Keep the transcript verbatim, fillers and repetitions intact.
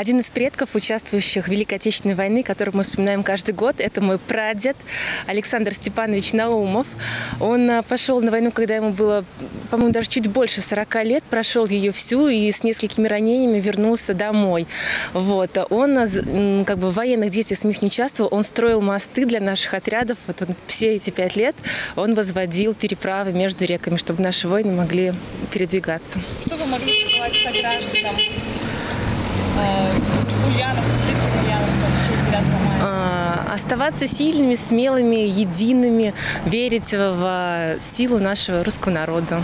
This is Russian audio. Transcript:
Один из предков, участвующих в Великой Отечественной войне, которую мы вспоминаем каждый год, это мой прадед Александр Степанович Наумов. Он пошел на войну, когда ему было, по-моему, даже чуть больше сорока лет, прошел ее всю и с несколькими ранениями вернулся домой. Вот. Он как бы в военных действиях самих не участвовал, он строил мосты для наших отрядов. Вот он все эти пять лет он возводил переправы между реками, чтобы наши воины могли передвигаться. Что вы могли пожелать согражданам Ульяновска, улицы Ульяновска, девятого мая? Оставаться сильными, смелыми, едиными, верить в силу нашего русского народа.